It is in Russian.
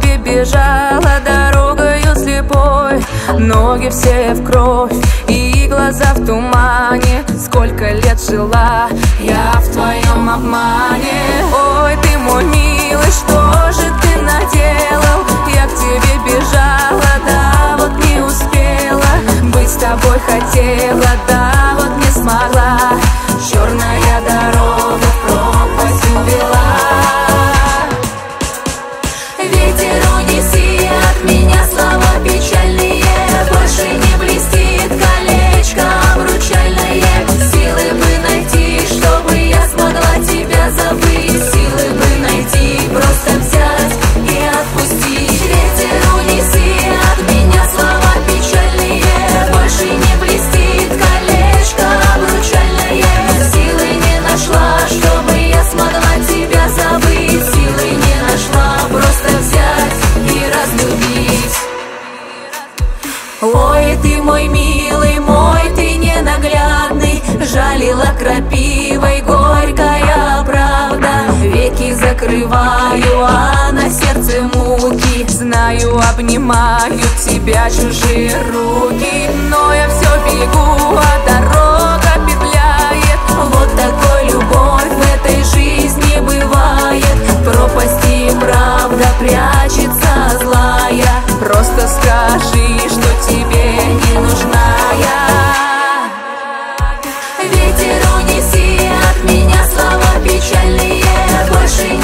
тебе бежала дорогою слепой, ноги все в кровь и глаза в тумане. Сколько лет жила я в твоем обмане. Ой, ты мой милый, что же ты наделал? Я к тебе бежала, да вот не успела. Быть с тобой хотела, да вот не смогла. Черная дорога в пропасть увела. Ветер унеси от меня слова печальные. Больше не блестит колечко обручальное. Силы бы найти, чтобы я смогла тебя забыть. Силы бы найти, просто взять и отпустить. Ветер унеси от меня слова печальные. Больше не блестит колечко обручальное. Чтобы я смогла тебя забыть, силы не нашла, просто взять и разлюбить. Ой, ты мой милый, мой ты ненаглядный, жалила крапивой горькая правда. Веки закрываю, а на сердце муки. Знаю, обнимаю тебя чужие руки, но я все бегу, а дорога петляет. Вот такой любовь в этой жизни бывает. В пропасти правда прячется злая. Просто скажи, что тебе не нужна я. Ветер унеси от меня слова печальные. Больше